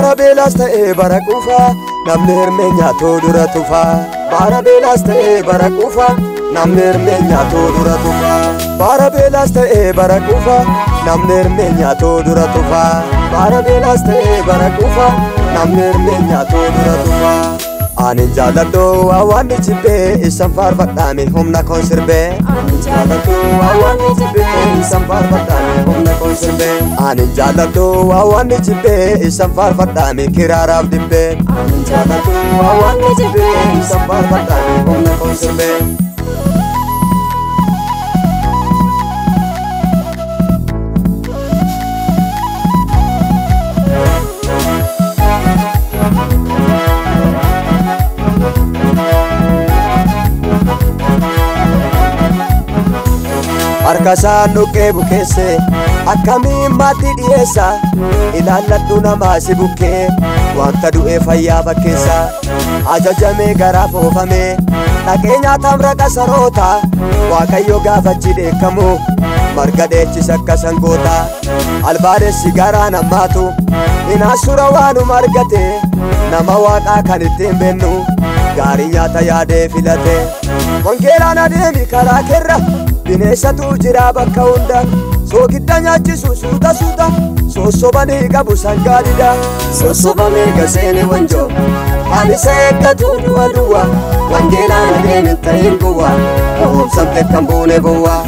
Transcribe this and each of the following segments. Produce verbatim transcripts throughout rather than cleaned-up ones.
Barabela stay barakufa, namner menya to dura tufa. Barabela stay barakufa, namner menya to dura tufa. Barabela stay barakufa, namner menya to dura tufa. Barabela stay barakufa, namner menya to dura tufa. Anin jalado awani chipe isam far batamin humna konserbe. Anin jalado awani chipe isam far batamin humna konserbe. Anin jalado awani chipe isam far batamin kirarab dibe. Anin jalado awani chipe isam far batamin humna konserbe. Arkasa nuke bukese, akami mati diesa. Ilala tuna masi buke, wanta du efaya bakesa. Aja jame garafo fame, nakenya tamra kasarota. Wakayoga vachide kamu, margade chisaka sangota. Albare sigara na matu, inasura wanu margate. Nama waka kanitembenu, garinyata yade filate. Mongela na demi karakera. Binesha tu jira bakka unda, so gidda nyaachisu suuta suuta, so soba neega busangaadida, so soba meega seene wanjo, ani seekka tuudua duwa, wangeela na deeme tayin gowa, oom sampe kamboone gowa,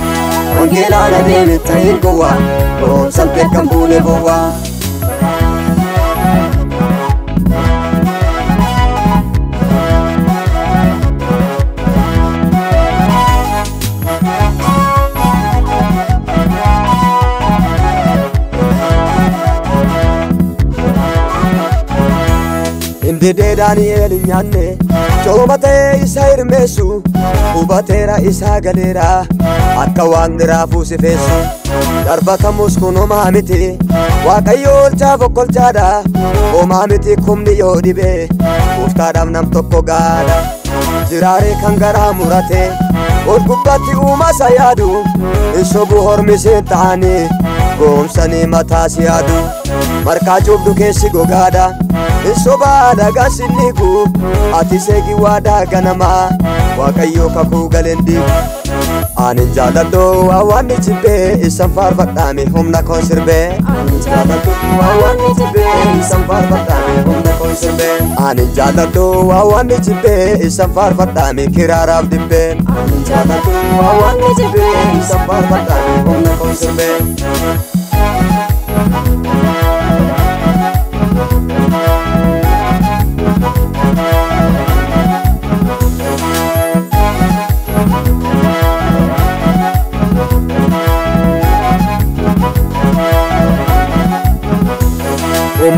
wangeela na deeme tayin gowa, oom sampe kamboone gowa. Dede Daniel nyanne, chobate isair mesu, ubatera isagalera, akawandra fusefesu, darbata muskuno mamiti, wakayol chavo kolchada, o mamiti kumni yodibe, uftadam nam tokogada, jirare kangara murate, urkubati uma sayadu, isobu hormise tani, gomsani matasiadu, markajub dukesi gogada. Insoba daga siniku, ati segi wadaga nama, wakayo kakugalendi. Anin jalado awani chipe, isam far batami humna konserbe. Anin jalado awani chipe, isam far batami humna konserbe. Anin jalado awani chipe, isam far batami kirarab dibe. Anin jalado awani chipe, isam far batami humna konserbe.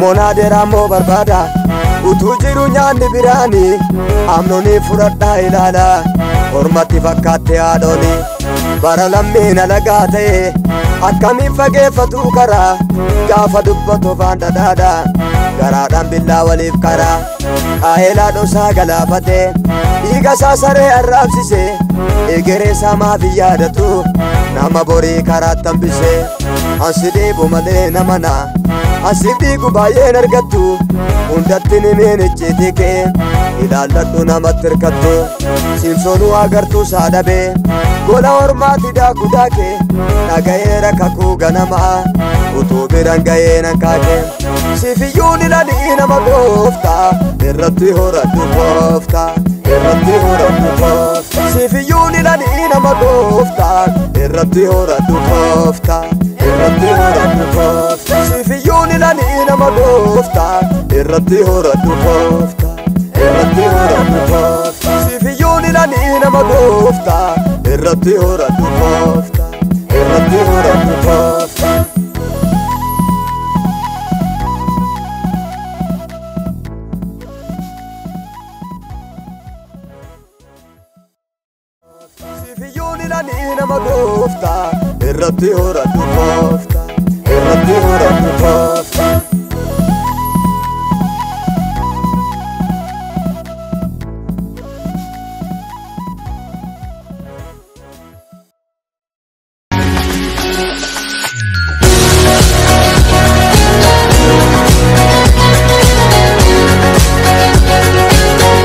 Mona de Ramo Barbada, Utujiru Nyani Birani, Amnoni Furata Ilana, Ormativa Katia Doni, Baralamina Nagate, Akami Fagefa Tukara, Gafa Dupato Vanda Dada, Garadam Bilawa Livkara, Aela Dosagala Pate, Igasasare Arabsise, Egeresa Mavia de Tu, Namabori Karatambise, Asidibu Madena Mana. Asiti kubaye nergatu, undatini mene chitike. Ilalatu na matrkatu, simsonu agartu sadabe. Gola ormati daku dake, nagaye rakaku ganama. Utubirangaye nankake, sifiyuni lani inamagofta. Irrati horatu kofta, irrati horatu kofta. Sifiyuni lani inamagofta, irrati horatu kofta. Irrati horatu kofta. Sifiyuni lani inamagofta, irrati horatu kofta. Irrati horatu kofta. Sifiyuni lani inamagofta, irrati horatu kofta. Irrati horatu kofta. Irrati horatu kofta, irrati horatu kofta.